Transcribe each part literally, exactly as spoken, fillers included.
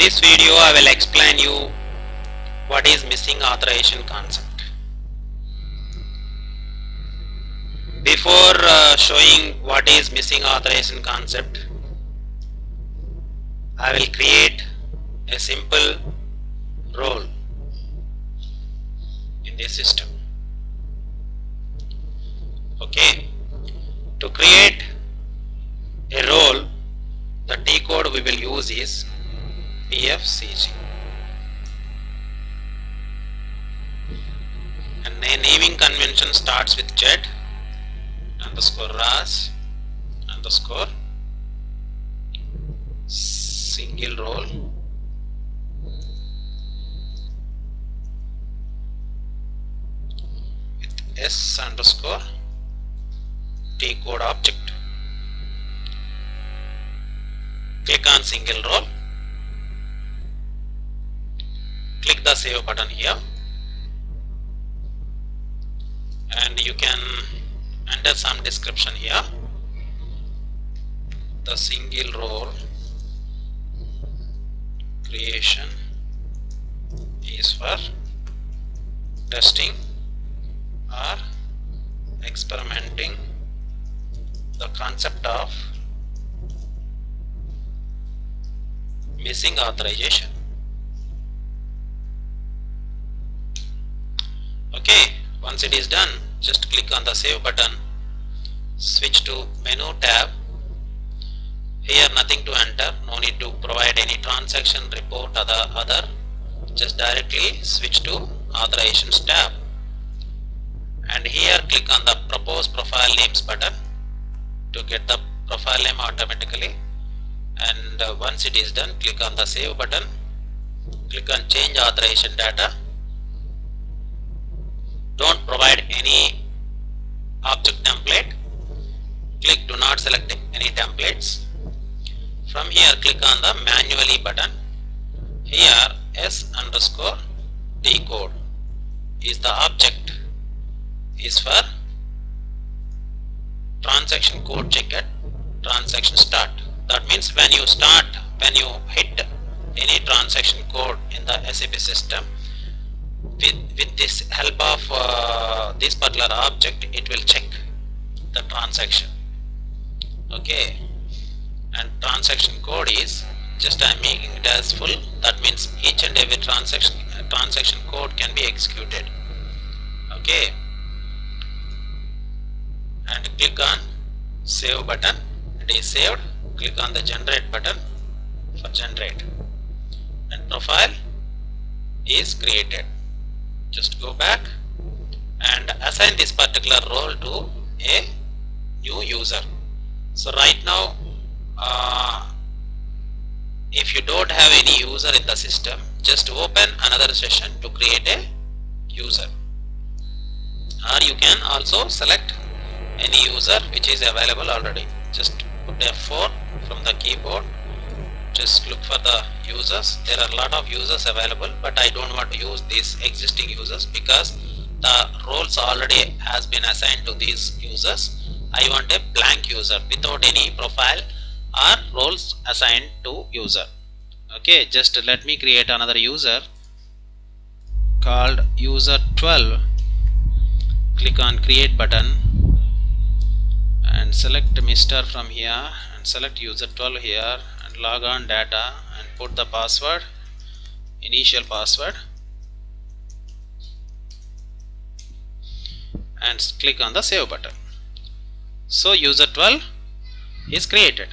In this video I will explain you what is missing authorization concept. Before uh, showing what is missing authorization concept, I will create a simple role in this system. Okay, to create a role, the T code we will use is P F C G, and the naming convention starts with Z underscore R A S underscore single role with S underscore T code object. Click on single role, click the save button here, and you can enter some description here. The single role creation is for testing or experimenting the concept of missing authorization. Okay, once it is done, just click on the save button, switch to menu tab. Here nothing to enter, no need to provide any transaction report or the other, just directly switch to authorizations tab, and here click on the propose profile names button to get the profile name automatically. And uh, once it is done, click on the save button, click on change authorization data. Don't provide any object template, click do not select any templates. From here click on the manually button. Here S underscore T code is the object, is for transaction code check at transaction start. That means when you start, when you hit any transaction code in the S A P system, with, with this help of uh, this particular object, it will check the transaction. Okay, and transaction code is just I am making it as full. That means each and every transaction uh, transaction code can be executed. Okay, and click on save button, it is saved. Click on the generate button for generate, and profile is created. Just go back and assign this particular role to a new user. So right now uh, if you don't have any user in the system, just open another session to create a user, or you can also select any user which is available already. Just put F four from the keyboard, just look for the users. There are a lot of users available, but I don't want to use these existing users because the roles already has been assigned to these users. I want a blank user without any profile or roles assigned to user. Okay, just let me create another user called user twelve. Click on create button and select Mister from here and select user twelve here, and log on data and put the password, initial password, and click on the save button. So user twelve is created,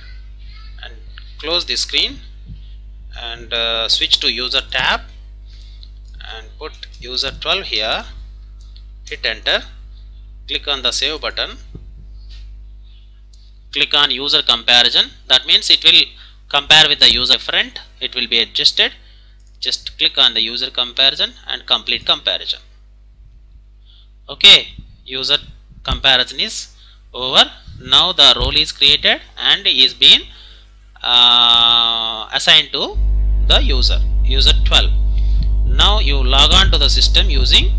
and close this screen and uh, switch to user tab and put user twelve here, hit enter, click on the save button, click on user comparison. That means it will compare with the user different, it will be adjusted. Just click on the user comparison and complete comparison. Okay, user comparison is over. Now the role is created and is being uh, assigned to the user, user twelve. Now you log on to the system using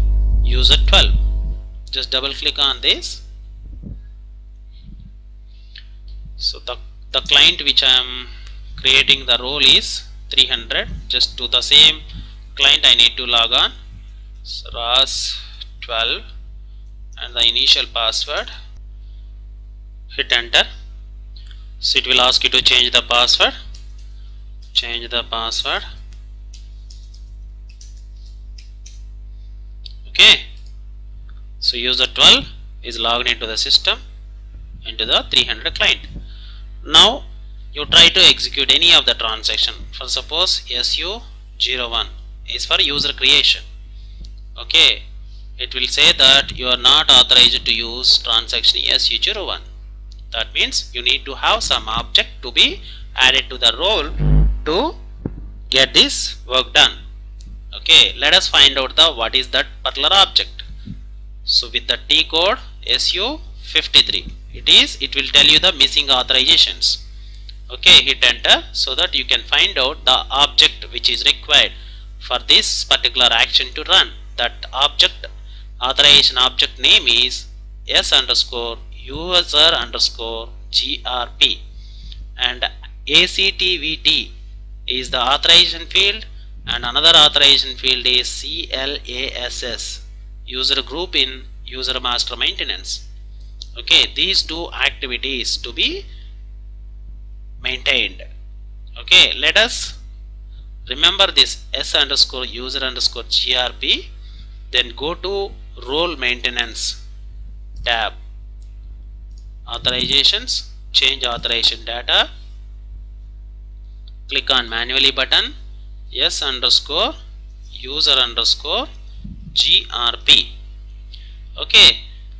user twelve. Just double click on this. So the, the client which I am creating the role is three hundred. Just to the same client I need to log on, so R A S twelve and the initial password, hit enter. So it will ask you to change the password, change the password. Okay, so user twelve is logged into the system, into the three hundred client. Now you try to execute any of the transaction. For suppose S U zero one is for user creation. Okay, it will say that you are not authorized to use transaction S U zero one. That means you need to have some object to be added to the role to get this work done. Okay, let us find out the what is that particular object. So with the T code S U fifty-three, it is it will tell you the missing authorizations. Okay, hit enter so that you can find out the object which is required for this particular action to run. That object authorization object name is S underscore user underscore G R P, and A C T V T is the authorization field, and another authorization field is C L A S S, user group in user master maintenance. Okay, these two activities to be maintained. Okay, let us remember this S underscore user underscore G R P, then go to role maintenance tab, authorizations, change authorization data, click on manually button, S underscore user underscore G R P. Okay,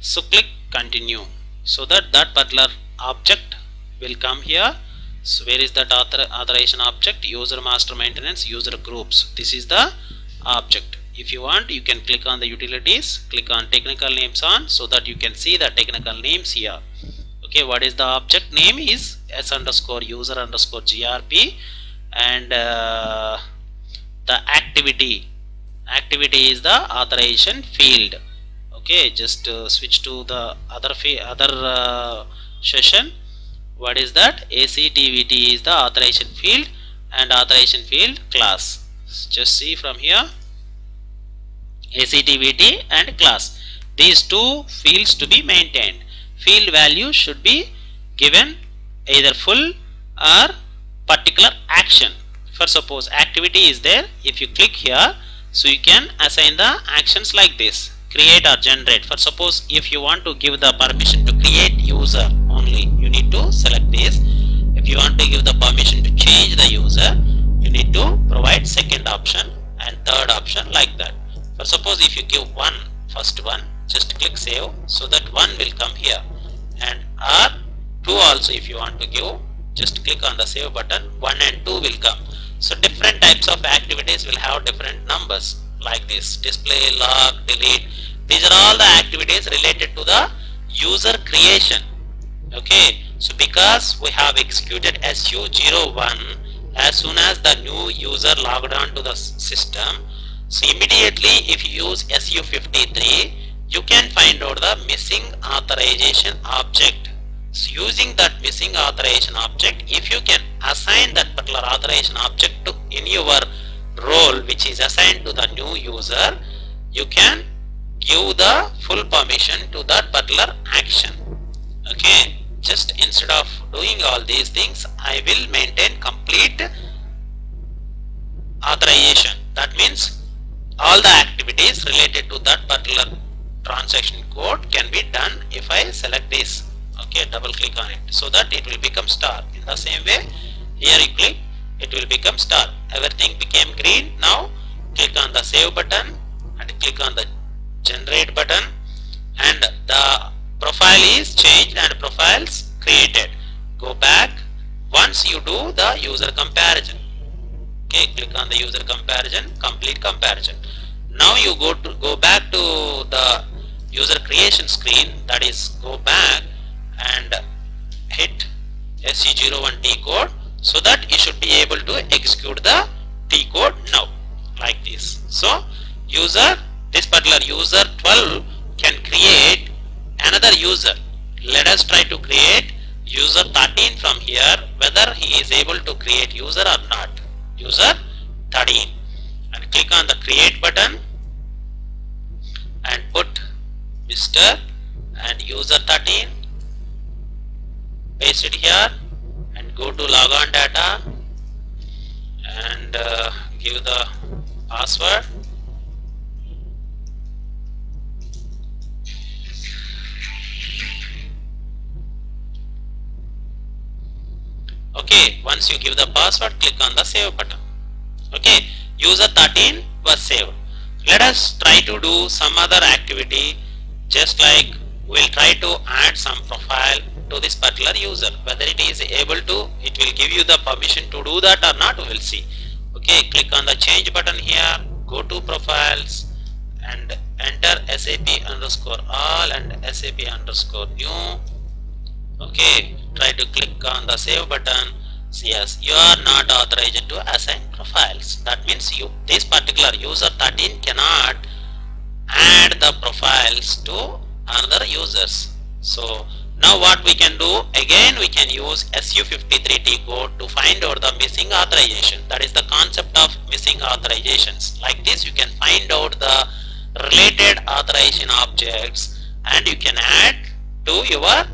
so click continue so that that particular object will come here. So where is that author, authorization object? User master maintenance user groups, this is the object. If you want, you can click on the utilities, click on technical names on, so that you can see the technical names here. Okay, what is the object name is S underscore user underscore G R P, and uh, the activity activity is the authorization field. Okay, just uh, switch to the other other uh, session. What is that? A C T V T is the authorization field and authorization field class. Just see from here, A C T V T and class, these two fields to be maintained. Field value should be given either full or particular action. For suppose activity is there, if you click here, so you can assign the actions like this, create or generate. For suppose if you want to give the permission to create user only, you need to select this. If you want to give the permission to change the user, you need to provide second option and third option like that. For suppose if you give one, first one, just click save, so that one will come here, and or two also if you want to give, just click on the save button, one and two will come. So different types of activities will have different numbers like this, display, log, delete. These are all the activities related to the user creation. Okay, so because we have executed S U zero one as soon as the new user logged on to the system, so immediately if you use S U fifty-three, you can find out the missing authorization object. So using that missing authorization object, if you can assign that particular authorization object to in your role which is assigned to the new user, you can give the full permission to that particular action. Okay, just instead of doing all these things, I will maintain complete authorization. That means all the activities related to that particular transaction code can be done if I select this. Okay, double click on it so that it will become star. In the same way, here you click, it will become star. Everything became green. Now click on the save button and click on the generate button, and the profile is changed and profiles created. Go back once you do the user comparison. Okay, click on the user comparison, complete comparison. Now you go to go back to the user creation screen, that is go back and hit S U zero one T code, so that you should be able to execute the T code now like this. So user, this particular user twelve can create another user. Let us try to create user thirteen from here, whether he is able to create user or not. User user thirteen, paste it here and go to logon data and uh, give the password. Okay, once you give the password, click on the save button. Okay, user thirteen was saved. Let us try to do some other activity, just like we will try to add some profile to this particular user. Whether it is able to, it will give you the permission to do that or not, we will see. Okay, click on the change button here, go to profiles and enter SAP underscore all and SAP underscore new. Okay, try to click on the save button. Yes, you are not authorized to assign profiles. That means you, this particular user thirteen cannot add the profiles to other users. So now what we can do, again we can use S U five three T code to find out the missing authorization. That is the concept of missing authorizations. Like this you can find out the related authorization objects and you can add to your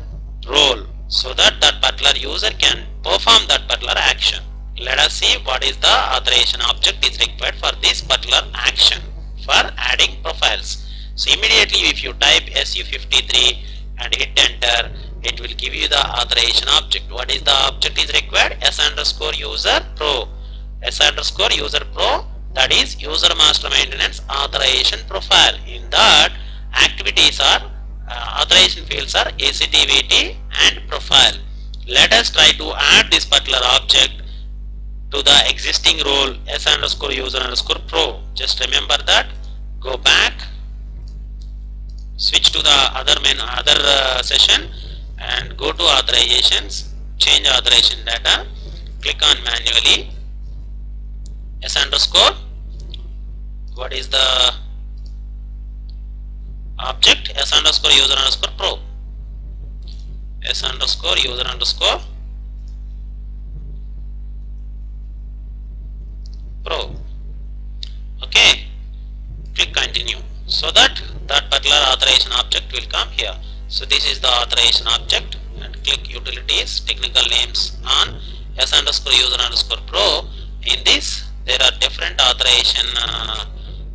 role, so that that particular user can perform that particular action. Let us see what is the authorization object is required for this particular action for adding profiles. So immediately if you type S U five three and hit enter, it will give you the authorization object. What is the object is required? S underscore user pro. S underscore user pro, that is user master maintenance authorization profile. In that, activities are uh, authorization fields are A C T V T and profile. Let us try to add this particular object to the existing role S underscore user underscore pro. Just remember that. Go back, switch to the other main other uh, session and go to authorizations, change authorization data, click on manually S underscore. What is the object? S underscore user underscore pro. S underscore user underscore pro. Okay, click continue, so that that particular authorization object will come here. So this is the authorization object and click utilities, technical names on S underscore user underscore pro. In this there are different authorization uh,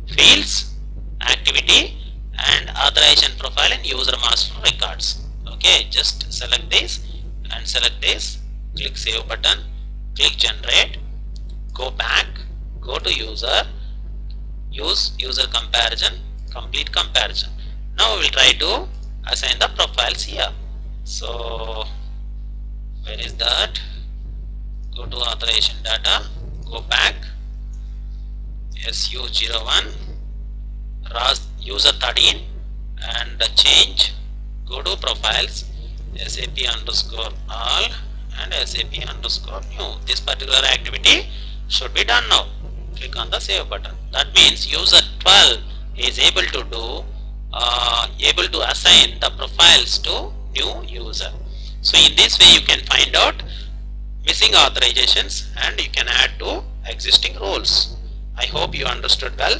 fields, activity and authorization profile in user master records. Okay, just select this and select this, click save button, click generate, go back, go to user, use user comparison, complete comparison. Now we will try to assign the profiles here. So where is that? Go to authorization data, go back, S U zero one, user thirteen and change. Go to profiles, S A P underscore all and S A P underscore new. This particular activity should be done now. Click on the save button. That means user twelve is able to do, uh, able to assign the profiles to new user. So in this way you can find out missing authorizations and you can add to existing roles. I hope you understood well.